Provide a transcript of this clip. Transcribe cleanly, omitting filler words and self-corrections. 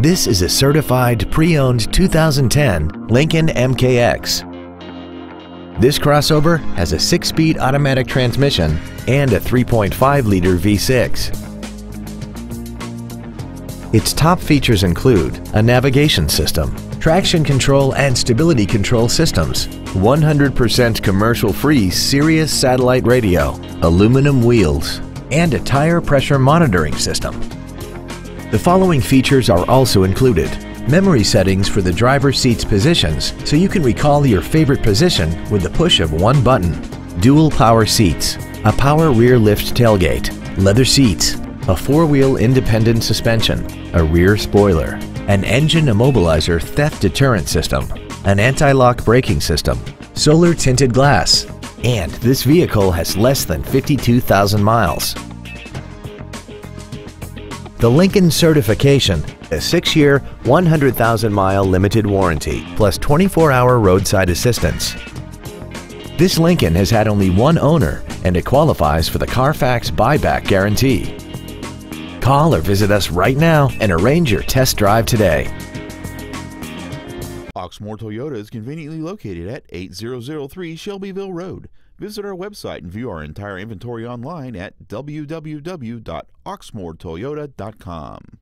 This is a certified pre-owned 2010 Lincoln MKX. This crossover has a 6-speed automatic transmission and a 3.5-liter V6. Its top features include a navigation system, traction control and stability control systems, 100% commercial-free Sirius satellite radio, aluminum wheels, and a tire pressure monitoring system. The following features are also included: memory settings for the driver's seat's positions, so you can recall your favorite position with the push of one button, dual power seats, a power rear lift tailgate, leather seats, a four-wheel independent suspension, a rear spoiler, an engine immobilizer theft deterrent system, an anti-lock braking system, solar tinted glass, and this vehicle has less than 52,000 miles. The Lincoln certification, a 6-year, 100,000-mile limited warranty, plus 24-hour roadside assistance. This Lincoln has had only one owner, and it qualifies for the Carfax buyback guarantee. Call or visit us right now and arrange your test drive today. Oxmoor Toyota is conveniently located at 8003 Shelbyville Road. Visit our website and view our entire inventory online at www.oxmoortoyota.com.